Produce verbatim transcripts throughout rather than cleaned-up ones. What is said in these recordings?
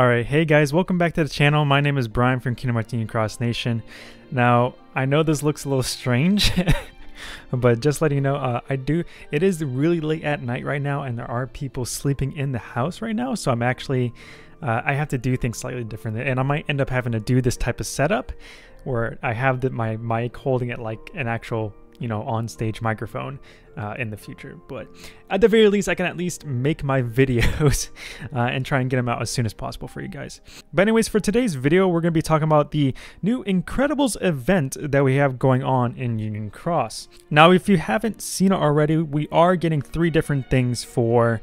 Alright, hey guys, welcome back to the channel. My name is Brian from Kingdom Hearts Union Cross Nation. Now, I know this looks a little strange, but just letting you know, uh, I do, it is really late at night right now and there are people sleeping in the house right now, so I'm actually, uh, I have to do things slightly differently, and I might end up having to do this type of setup where I have the, my mic holding it like an actual, you know, on-stage microphone uh, in the future. But at the very least, I can at least make my videos uh, and try and get them out as soon as possible for you guys. But anyways, for today's video, we're going to be talking about the new Incredibles event that we have going on in Union Cross. Now, if you haven't seen it already, we are getting three different things for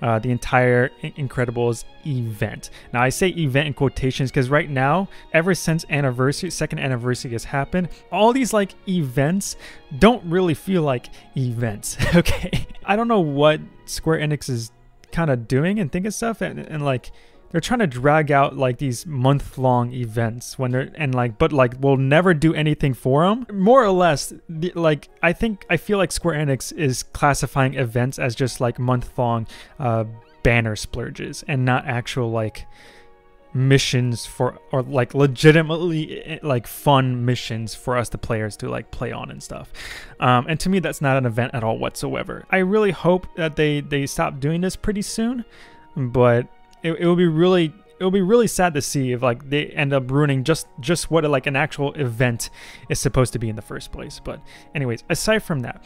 uh, the entire Incredibles event. Now, I say event in quotations because right now, ever since anniversary, second anniversary has happened, all these like events don't really feel like events, okay? I don't know what Square Enix is kind of doing and thinking stuff, and, and like they're trying to drag out like these month-long events when they're and like but like we'll never do anything for them, more or less. Like I think I feel like Square Enix is classifying events as just like month-long uh banner splurges and not actual like missions for, or like legitimately like fun missions for us, the players, to like play on and stuff, um and to me that's not an event at all whatsoever. I really hope that they they stop doing this pretty soon, but It, it would be really, it would be really sad to see if like they end up ruining just just what like an actual event is supposed to be in the first place. But anyways, aside from that,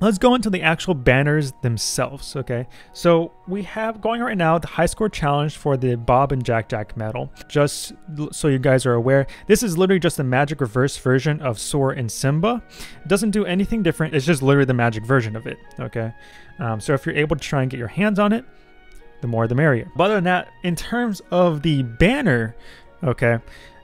let's go into the actual banners themselves. Okay, so we have going right now the high score challenge for the Bob and Jack Jack medal. Just so you guys are aware, this is literally just the magic reverse version of Sora and Simba. It doesn't do anything different. It's just literally the magic version of it. Okay, um, so if you're able to try and get your hands on it, the more the merrier. But other than that, in terms of the banner, okay,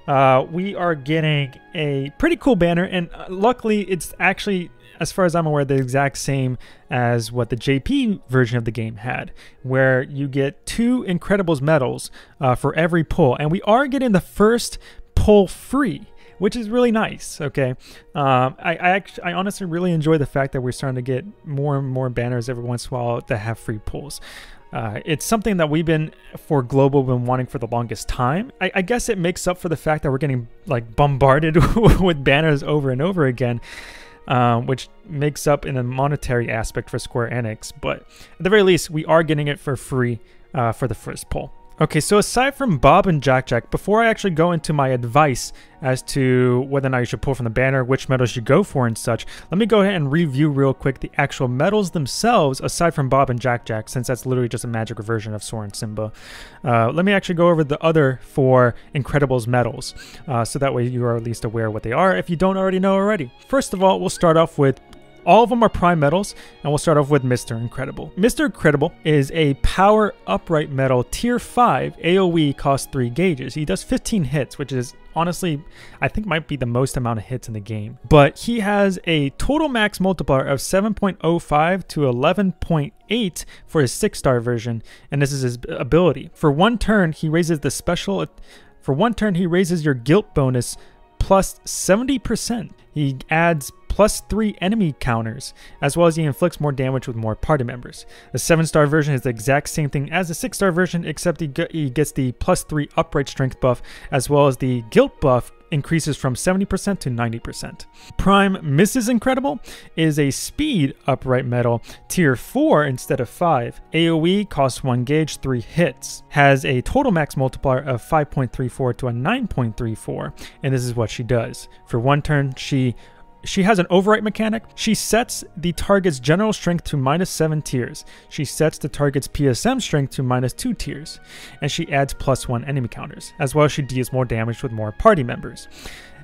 uh, we are getting a pretty cool banner, and luckily it's actually, as far as I'm aware, the exact same as what the J P version of the game had, where you get two Incredibles medals uh, for every pull, and we are getting the first pull free, which is really nice, okay? Um, I, I actually, I honestly really enjoy the fact that we're starting to get more and more banners every once in a while that have free pulls. Uh, it's something that we've been, for Global, been wanting for the longest time. I, I guess it makes up for the fact that we're getting like bombarded with banners over and over again, um, which makes up in a monetary aspect for Square Enix. But at the very least, we are getting it for free uh, for the first pull. Okay, so aside from Bob and Jack Jack, before I actually go into my advice as to whether or not you should pull from the banner, which medals you go for and such, let me go ahead and review real quick the actual medals themselves, aside from Bob and Jack Jack, since that's literally just a magic version of Sora and Simba. Uh, let me actually go over the other four Incredibles medals, uh, so that way you are at least aware what they are if you don't already know already. First of all, we'll start off with, all of them are prime medals, and we'll start off with Mister Incredible. Mister Incredible is a power upright medal, tier five, A O E, cost three gauges. He does fifteen hits, which is honestly, I think might be the most amount of hits in the game. But he has a total max multiplier of seven point oh five to eleven point eight for his six star version, and this is his ability. For one turn, he raises the special, for one turn, he raises your guilt bonus plus seventy percent. He adds plus three enemy counters, as well as he inflicts more damage with more party members. The seven star version is the exact same thing as the six star version, except he, he gets the plus three upright strength buff, as well as the guilt buff increases from seventy percent to ninety percent. Prime Missus Incredible is a speed upright medal, tier four instead of five. A O E costs one gauge, three hits. Has a total max multiplier of five point three four to a nine point three four, and this is what she does. For one turn, she She has an overwrite mechanic. She sets the target's general strength to minus seven tiers. She sets the target's P S M strength to minus two tiers. And she adds plus one enemy counters. As well as she deals more damage with more party members.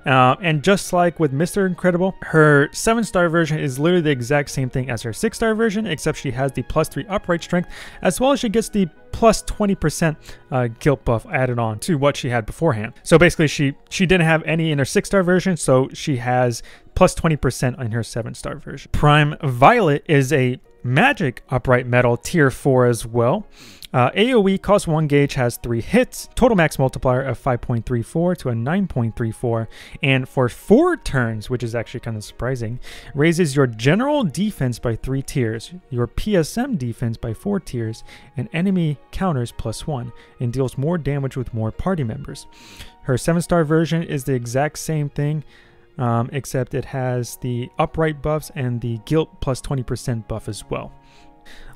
Uh, and just like with Mister Incredible, her seven star version is literally the exact same thing as her six star version, except she has the plus three upright strength, as well as she gets the plus twenty percent uh, guilt buff added on to what she had beforehand. So basically, she, she didn't have any in her six star version, so she has plus twenty percent in her seven star version. Prime Violet is a Magic Upright Metal tier four as well. Uh, AoE cost one gauge, has three hits, total max multiplier of five point three four to a nine point three four, and for four turns, which is actually kind of surprising, raises your general defense by three tiers, your P S M defense by four tiers, and enemy counters plus one, and deals more damage with more party members. Her seven star version is the exact same thing, um, except it has the upright buffs and the guilt plus twenty percent buff as well.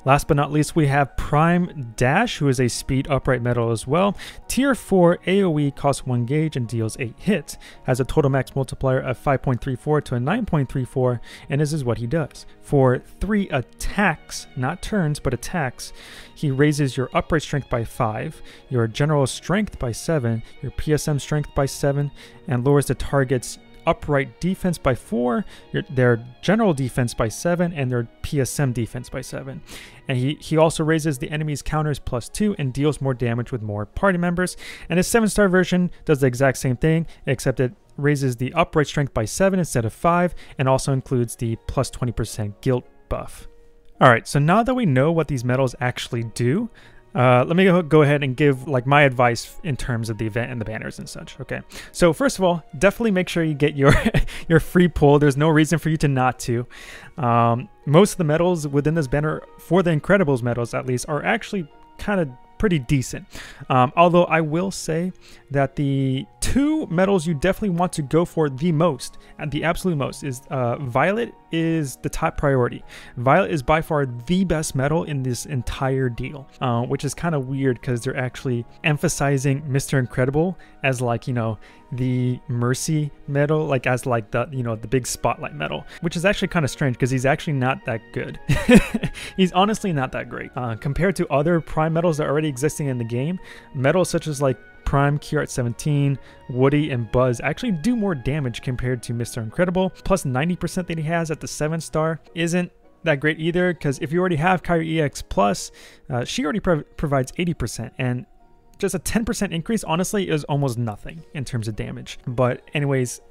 Last but not least, we have Prime Dash, who is a speed upright metal as well. Tier four AoE, costs one gauge and deals eight hits. Has a total max multiplier of five point three four to a nine point three four, and this is what he does. For three attacks, not turns, but attacks, he raises your upright strength by five, your general strength by seven, your P S M strength by seven, and lowers the target's upright defense by four, their general defense by seven, and their P S M defense by seven. And he, he also raises the enemy's counters plus two and deals more damage with more party members. And his seven star version does the exact same thing, except it raises the upright strength by seven instead of five, and also includes the plus twenty percent guilt buff. Alright, so now that we know what these metals actually do, Uh, let me go ahead and give like my advice in terms of the event and the banners and such. Okay, so first of all, definitely make sure you get your your free pull. There's no reason for you to not to. Um, most of the medals within this banner, for the Incredibles medals at least, are actually kind of pretty decent. Um, although I will say that the two medals you definitely want to go for the most, and the absolute most, is uh, Violet is the top priority. Violet is by far the best medal in this entire deal, uh, which is kind of weird because they're actually emphasizing Mister Incredible as like, you know, the Mercy medal, like as like the, you know, the big spotlight medal, which is actually kind of strange because he's actually not that good. He's honestly not that great. Uh, compared to other Prime medals that are already existing in the game, medals such as like Prime, Q R seventeen, Woody, and Buzz actually do more damage compared to Mister Incredible. Plus ninety percent that he has at the seven star isn't that great either, because if you already have Kairi E X plus, uh, she already pro provides eighty percent, and just a ten percent increase honestly is almost nothing in terms of damage. But anyways,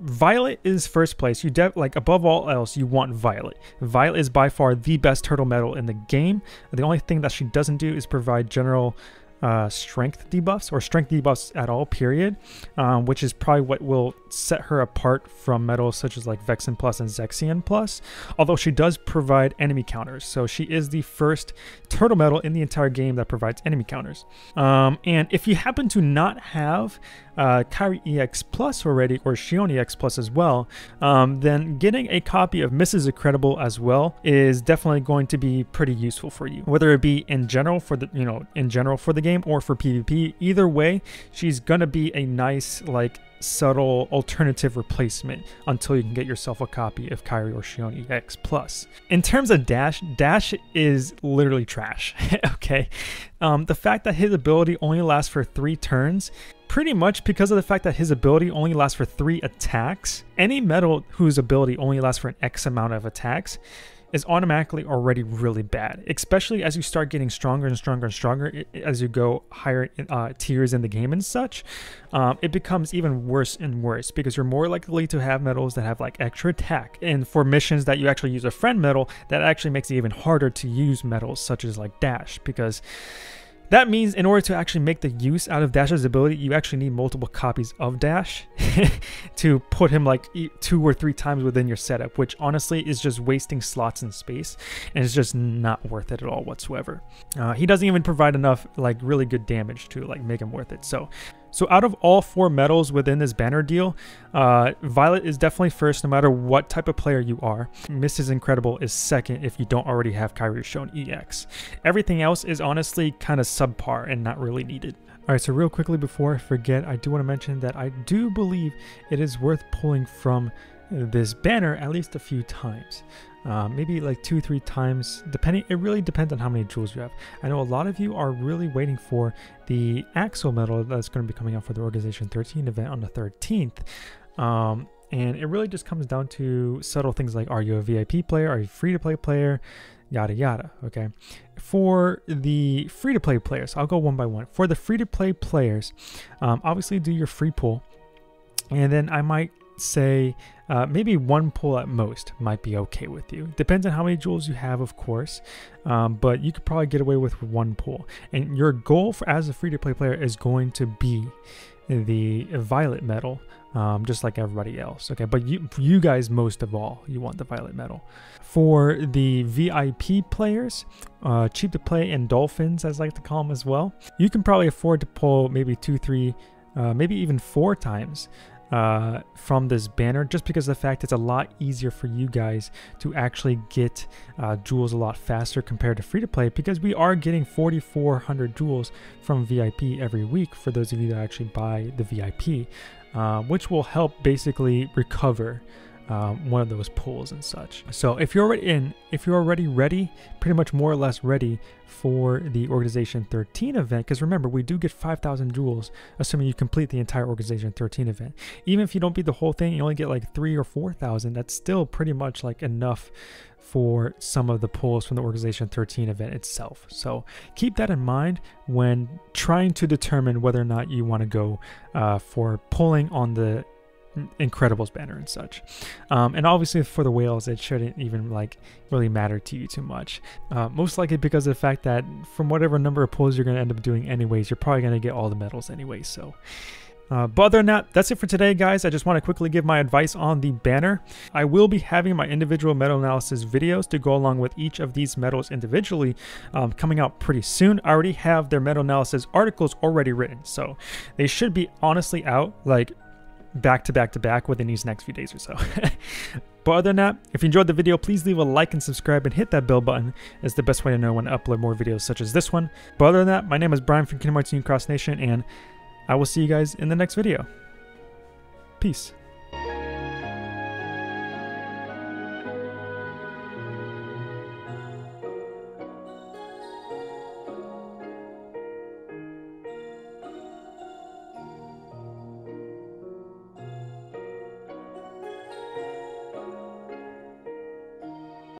Violet is first place. You def like above all else, you want Violet. Violet is by far the best turtle medal in the game. The only thing that she doesn't do is provide general uh, strength debuffs or strength debuffs at all, period, um, which is probably what will set her apart from medals such as like Vexen Plus and Zexion Plus, although she does provide enemy counters. So she is the first turtle medal in the entire game that provides enemy counters. Um, and if you happen to not have Uh, Kairi E X plus already, or Shion E X plus as well, um, then getting a copy of Missus Incredible as well is definitely going to be pretty useful for you. Whether it be in general for the, you know, in general for the game or for PvP, either way, she's gonna be a nice, like, subtle alternative replacement until you can get yourself a copy of Kairi or Shion E X plus. In terms of Dash, Dash is literally trash. Okay, um, the fact that his ability only lasts for three turns, pretty much because of the fact that his ability only lasts for three attacks, any metal whose ability only lasts for an X amount of attacks is automatically already really bad, especially as you start getting stronger and stronger and stronger as you go higher uh, tiers in the game and such. Um, it becomes even worse and worse because you're more likely to have medals that have like extra attack, and for missions that you actually use a friend medal, that actually makes it even harder to use medals such as like Dash, because that means in order to actually make the use out of Dash's ability, you actually need multiple copies of Dash to put him like two or three times within your setup, which honestly is just wasting slots and space, and it's just not worth it at all whatsoever. Uh, he doesn't even provide enough like really good damage to like make him worth it. So, so out of all four medals within this banner deal, uh, Violet is definitely first no matter what type of player you are. Missus Incredible is second if you don't already have Kairi Shion E X. Everything else is honestly kind of subpar and not really needed. Alright, so real quickly before I forget, I do want to mention that I do believe it is worth pulling from this banner at least a few times. Uh, maybe like two, three times, depending. It really depends on how many jewels you have. I know a lot of you are really waiting for the Axel medal that's going to be coming out for the Organization thirteen event on the thirteenth. Um, and it really just comes down to subtle things like, are you a V I P player? Are you a free-to-play player? Yada, yada, okay? For the free-to-play players, I'll go one by one. For the free-to-play players, um, obviously do your free pull. And then I might say Uh, maybe one pull at most might be okay with you. Depends on how many jewels you have, of course, um, but you could probably get away with one pull. And your goal for, as a free-to-play player is going to be the Violet medal, um, just like everybody else, okay? But you, for you guys, most of all, you want the Violet medal. For the V I P players, uh, cheap to play and dolphins, as I like to call them as well, you can probably afford to pull maybe two, three, uh, maybe even four times uh, from this banner, just because of the fact it's a lot easier for you guys to actually get uh, jewels a lot faster compared to free to play, because we are getting forty-four hundred jewels from V I P every week for those of you that actually buy the V I P, uh, which will help basically recover Um, one of those pulls and such. So if you're already in, if you're already ready, pretty much more or less ready for the Organization thirteen event, because remember, we do get five thousand jewels, assuming you complete the entire Organization thirteen event. Even if you don't beat the whole thing, you only get like three or four thousand, that's still pretty much like enough for some of the pulls from the Organization thirteen event itself. So keep that in mind when trying to determine whether or not you want to go uh, for pulling on the Incredibles banner and such, um, and obviously for the whales it shouldn't even like really matter to you too much, uh, most likely because of the fact that from whatever number of pulls you're going to end up doing anyways, you're probably going to get all the medals anyway. So Uh, but other than that, that's it for today, guys. I just want to quickly give my advice on the banner. I will be having my individual medal analysis videos to go along with each of these medals individually um, coming out pretty soon. I already have their medal analysis articles already written, so they should be honestly out like back to back to back within these next few days or so. But other than that, if you enjoyed the video, please leave a like and subscribe and hit that bell button. It's the best way to know when to upload more videos such as this one. But other than that, my name is Brian from Kingdom Hearts Union Cross Nation, and I will see you guys in the next video. Peace.